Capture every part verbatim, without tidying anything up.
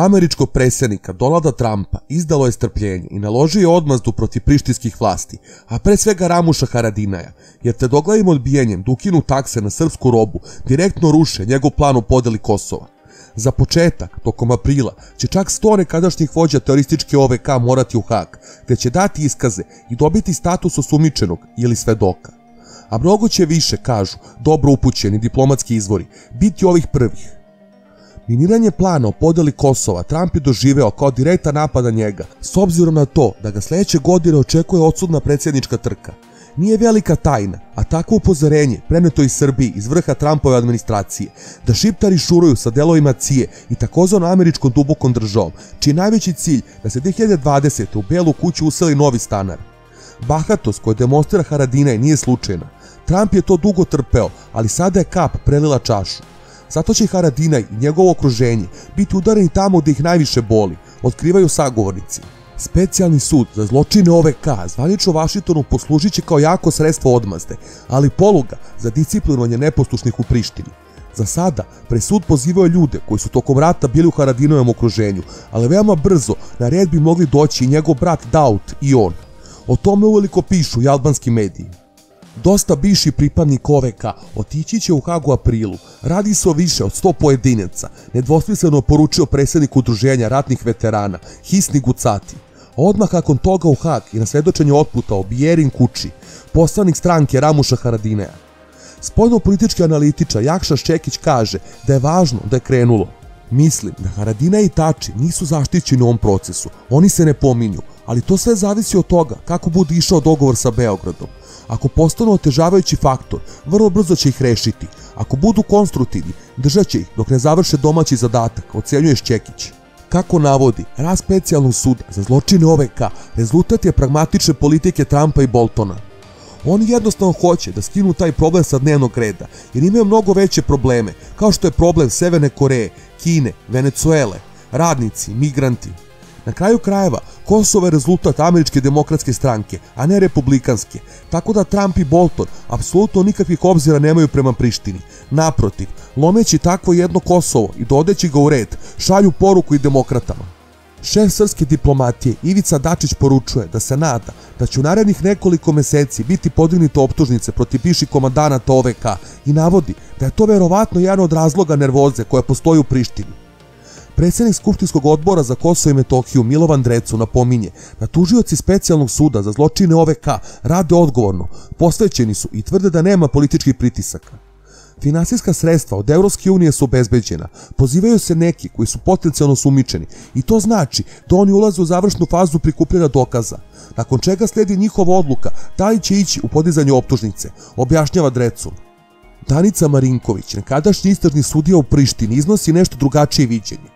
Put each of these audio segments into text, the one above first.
Američkog predsjednika Donalda Trumpa izdalo je strpljenje i naložio je odmazdu protiv prištinskih vlasti, a pre svega Ramuša Haradinaja, jer te doglavim odbijenjem da ukinu takse na srpsku robu direktno ruše njegov plan o podeli Kosova. Za početak, tokom aprila, će čak sto nekadašnjih vođa terorističke O V K morati u Hag, gde će dati iskaze i dobiti status osumnjičenog ili svedoka. A mnogo će više, kažu, dobro upućeni diplomatski izvori, biti ovih prvih. Miniranje plana o podeli Kosova Trump je doživeo kao direktan napad na njega, s obzirom na to da ga sljedeće godine očekuje odsudna predsjednička trka. Nije velika tajna, a takvo upozorenje preneto iz Srbije iz vrha Trumpove administracije, da šiptari šuruju sa delovima C I A i takozvano američkom dubokom državom, čiji je najveći cilj da se dve hiljade dvadesete. u Belu kuću useli novi stanar. Bahatost koju demonstrira Haradinaj nije slučajna. Trump je to dugo trpeo, ali sada je kap prelila čašu. Zato će Haradinaj i njegovo okruženje biti udareni tamo gdje ih najviše boli, otkrivaju sagovornici. Specijalni sud za zločine O V K zvanično Vašingtonu poslužit će kao jako sredstvo odmazde, ali poluga za disciplinovanje neposlušnih u Prištini. Za sada, presud pozivao ljude koji su tokom rata bili u Haradinovom okruženju, ali veoma brzo na red bi mogli doći i njegov brat Daut i on. O tome uveliko pišu i albanski mediji. Dosta bivših pripadnika O V K otići će u Hag u aprilu, radi se o više od sto pojedinaca, nedvosmisleno poručio predsjednik udruženja ratnih veterana Hysni Gucati. Odmah nakon toga u Hag je na svedočenje otputao Bajram Kuçi, poslanik stranke Ramuša Haradinaja. Spoljnopolitički analitičar Jakša Šćekić kaže da je važno da je krenulo. Mislim da Haradinaj i Tači nisu zaštićeni u ovom procesu, oni se ne pominju, ali to sve zavisi od toga kako bude išao dogovor sa Beogradom. Ako postanu otežavajući faktor, vrlo brzo će ih rešiti. Ako budu konstruktivni, držat će ih dok ne završe domaći zadatak, ocenjuje Šćekić. Kako navodi rad specijalnog suda za zločine O V K, rezultat je pragmatične politike Trumpa i Boltona. Oni jednostavno hoće da skinu taj problem sa dnevnog reda, jer imaju mnogo veće probleme, kao što je problem Severne Koreje, Kine, Venecuele, radnici, migranti. Na kraju krajeva, Kosovo je rezultat američke demokratske stranke, a ne republikanske, tako da Trump i Bolton apsolutno nikakvih obzira nemaju prema Prištini. Naprotiv, lomeći takvo jedno Kosovo i dodeći ga u red, šalju poruku i demokratama. Šef srpske diplomatije Ivica Dačić poručuje da se nada da će u narednih nekoliko meseci biti podignute optužnice protiv bivših komandanata O V K i navodi da je to verovatno jedan od razloga nervoze koja postoji u Prištini. Predsjednik Skupštinskog odbora za Kosovo i Metohiju Milovan Drecu napominje da tužioci specijalnog suda za zločine O V K rade odgovorno, posvećeni su i tvrde da nema političkih pritisaka. Finansijska sredstva od E U su obezbeđena, pozivaju se neki koji su potencijalno osumnjičeni i to znači da oni ulaze u završnu fazu prikupljanja dokaza, nakon čega slijedi njihova odluka da li će ići u podizanje optužnice, objašnjava Drecu. Danica Marinković, nekadašnji istražni sudija u Prištini, iznosi nešto drugačije viđenje.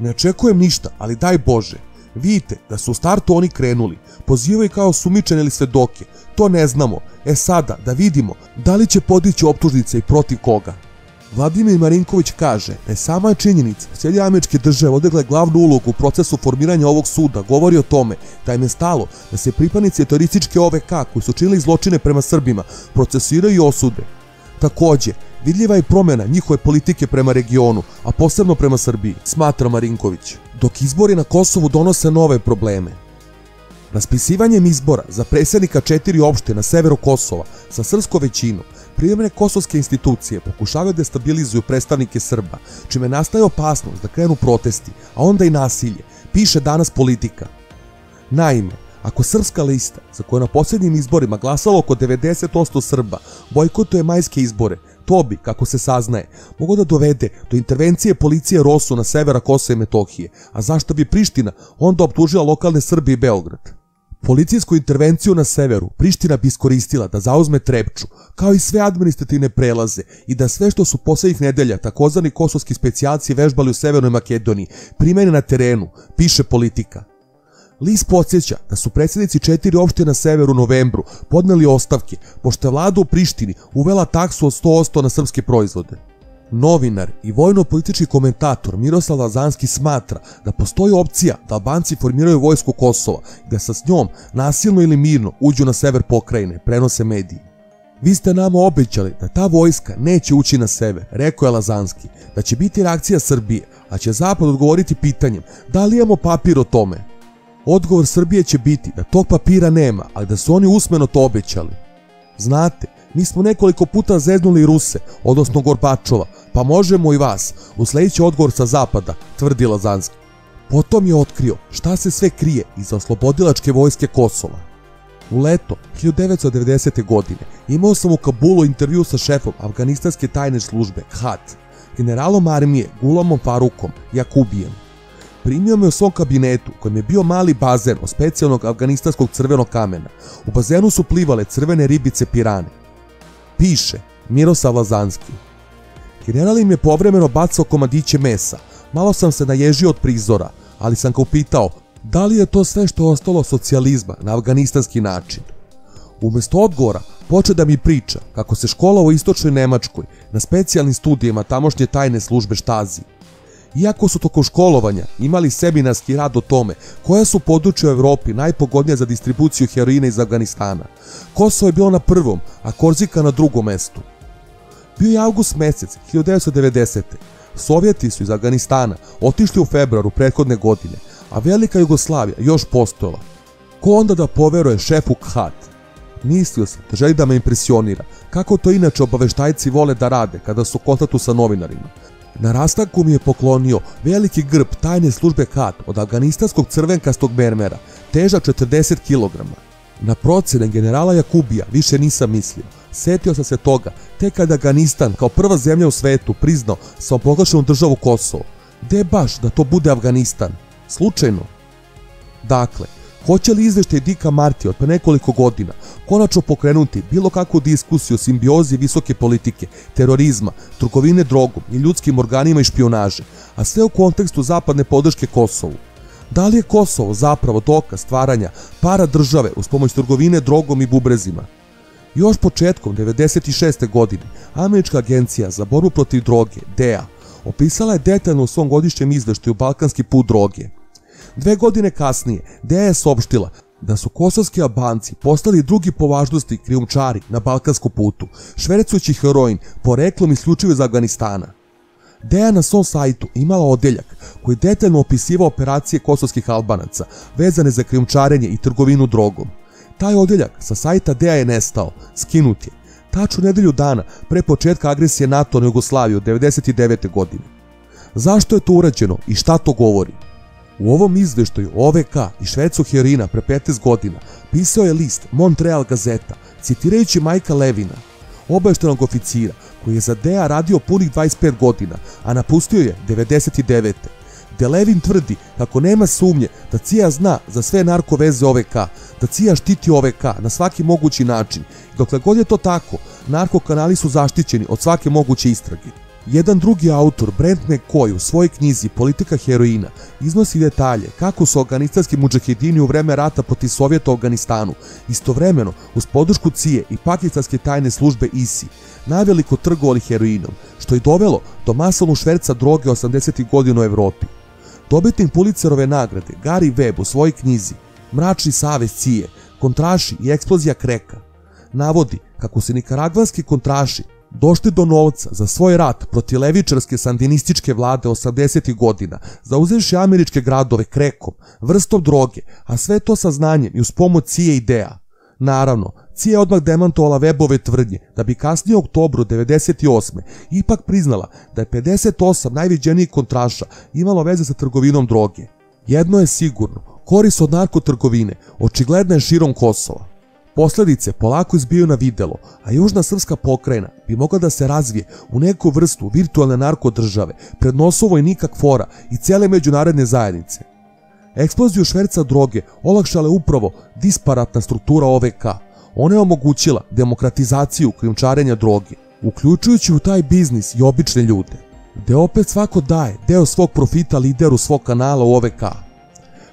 Ne očekujem ništa, ali daj Bože. Vidite da su u startu oni krenuli, pozivaju kao osumnjičene ili svedoke, to ne znamo, e sada da vidimo da li će podići optužnice i protiv koga. Vladimir Marinković kaže da je sama činjenica Sjedinjene Američke Države odigla glavnu ulogu u procesu formiranja ovog suda, govori o tome da im je stalo da se pripadnici terorističke O V K koji su činili zločine prema Srbima procesiraju i osude. Također, vidljiva je promjena njihove politike prema regionu, a posebno prema Srbiji, smatra Marinković, dok izbori na Kosovu donose nove probleme. Raspisivanjem izbora za predsjednika četiri opštine na severu Kosova sa srpskom većinom, privremene kosovske institucije pokušavaju da stabilizuju predstavnike Srba, čime nastaje opasnost da krenu protesti, a onda i nasilje, piše Danas Politika. Naime, ako Srpska lista, za koju na posljednjim izborima glasalo oko devedeset posto Srba, bojkotuje majske izbore, to bi, kako se saznaje, moglo da dovede do intervencije policije Rosu na severa Kosova i Metohije, a zašto bi Priština onda optužila lokalne Srbe i Beograd? Policijsku intervenciju na severu Priština bi iskoristila da zauzme Trepču, kao i sve administrativne prelaze i da sve što su posljednjih nedelja takozvani kosovski specijalci vežbali u Severnoj Makedoniji primene na terenu, piše Politika. List podsjeća da su predsjednici četiri opštine na severu u novembru podneli ostavke pošto je vlada u Prištini uvela taksu od sto posto na srpske proizvode. Novinar i vojno-politički komentator Miroslav Lazanski smatra da postoji opcija da Albanci formiraju vojsku Kosova i da sa s njom nasilno ili mirno uđu na sever pokrajine, prenose mediji. Vi ste nama obećali da ta vojska neće ući na sever, rekao je Lazanski, da će biti reakcija Srbije, ali će Zapad odgovoriti pitanjem da li imamo papir o tome. Odgovor Srbije će biti da tog papira nema, ali da su oni usmeno to obećali. Znate, mi smo nekoliko puta zeznuli Ruse, odnosno Gorbačova, pa možemo i vas, usledit odgovor sa Zapada, tvrdi Lazanski. Potom je otkrio šta se sve krije iza oslobodilačke vojske Kosova. U leto hiljadu devetsto devedesete. godine imao sam u Kabulu intervju sa šefom afganistanske tajne službe K H A D, generalom armije Gulamom Farukom Jakubijenom. Primio me u svom kabinetu kojem je bio mali bazen od specijalnog afganistanskog crvenog kamena. U bazenu su plivale crvene ribice pirane. Piše Miroslav Lazanski. General im je povremeno bacao komadiće mesa. Malo sam se naježio od prizora, ali sam ga upitao da li je to sve što je ostalo socijalizma na afganistanski način. Umjesto odgovora poče da mi priča kako se škola u istočnoj Nemačkoj na specijalnim studijima tamošnje tajne službe Štazi. Iako su tokom školovanja imali seminarski rad o tome koja su područja u Evropi najpogodnija za distribuciju heroina iz Afganistana, Kosovo je bilo na prvom, a Korzika na drugom mestu. Bio je avgust mjesec hiljadu devetsto devedesete. Sovjeti su iz Afganistana otišli u februaru prethodne godine, a velika Jugoslavija još postojala. Ko onda da poveruje šefu K H A D? Mislio sam da želi da me impresionira, kako to inače obaveštajci vole da rade kada su u kontaktu sa novinarima. Na rastanku mi je poklonio veliki grb tajne službe K H A D od afganistanskog crvenkastog mermera, težak četrdeset kilograma. Na procjene generala Jakubija više nisam mislio. Setio sam se toga tek kada Afganistan kao prva zemlja u svetu priznao samoproglašenu državu Kosovo. Gde baš da to bude Afganistan? Slučajno? Dakle, hoće li izveštaj Dika Martija od pre nekoliko godina konačno pokrenuti bilo kakvu diskusiju o simbiozi visoke politike, terorizma, trgovine drogom i ljudskim organima i špionaže, a sve u kontekstu zapadne podrške Kosovu? Da li je Kosovo zapravo dokaz stvaranja para države uz pomoć trgovine drogom i bubrezima? Još početkom hiljadu devetsto devedeset šeste. godine Američka agencija za borbu protiv droge, D E A, opisala je detaljno u svom godišnjem izveštaju Balkanski put droge. Dve godine kasnije D E A je saopštila da su kosovski Albanci postali drugi po važnosti krijumčari na Balkanskom putu, švercujući heroin poreklom isključivo iz Afganistana. D E A na svom sajtu imala odeljak koji detaljno opisivao operacije kosovskih Albanaca vezane za krijumčarenje i trgovinu drogom. Taj odeljak sa sajta D E A je nestao, skinut je, tačno nedelju dana pre početka agresije NATO na Jugoslaviju hiljadu devetsto devedeset devete. godine. Zašto je to urađeno i šta to govori? U ovom izveštaju O V K i švercu heroina pre petnaest godina pisao je list Montreal Gazeta, citirajući Majka Levina, obaveštajnog oficira koji je za D E A radio punih dvadeset pet godina, a napustio je hiljadu devetsto devedeset devete. gde Levin tvrdi kako nema sumnje da C I A zna za sve narkoveze O V K, da C I A štiti O V K na svaki mogući način i dokle god je to tako, narkokanali su zaštićeni od svake moguće istrage. Jedan drugi autor, Brent McCoy, u svojoj knjizi Politika heroina iznosi detalje kako su afganistanski mudžahedini u vreme rata protiv Sovjeta u Afganistanu istovremeno uz podršku C I A i pakistanske tajne službe I S I naveliko trgovali heroinom, što je dovelo do masovnog šverca droge osamdesetih godina u Evropi. Dobitnik Pulitzerove nagrade Gary Webb u svojoj knjizi Mračni savez C I A, kontraši i eksplozija kreka navodi kako se nikaragvanski kontraši došli do novca za svoj rat protiv levičarske sandinističke vlade osamdesetih godina, zauzevši američke gradove krekom, vrstom droge, a sve to sa znanjem i uz pomoć C I A i D E A. Naravno, C I A je odmah demantovala Webove tvrdnje da bi kasnije u oktobru hiljadu devetsto devedeset osme. ipak priznala da je pedeset osam najviđenijih kontraša imalo veze sa trgovinom droge. Jedno je sigurno, korist od narkotrgovine očigledna je širom Kosova. Posljedice polako izbijaju na videlo, a južna srpska pokrajina bi mogla da se razvije u neku vrstu virtualne narkodržave pred nosom vojnika KFOR-a i cijele međunarodne zajednice. Eksploziju šverca droge olakšala je upravo disparatna struktura O V K. Ona je omogućila demokratizaciju krijumčarenja droge, uključujući u taj biznis i obične ljude, gde opet svako daje deo svog profita lideru svog kanala u O V K.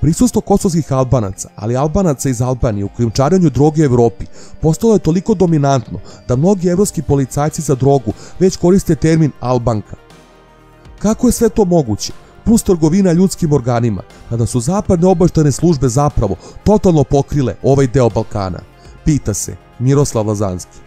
Prisustvo kosovskih Albanaca, ali Albanaca iz Albanije u krijumčarenju droge u Evropi postalo je toliko dominantno da mnogi evropski policajci za drogu već koriste termin Albanka. Kako je sve to moguće, plus trgovina ljudskim organima, kada su zapadne obaveštajne službe zapravo totalno pokrile ovaj deo Balkana? Pita se Miroslav Lazanski.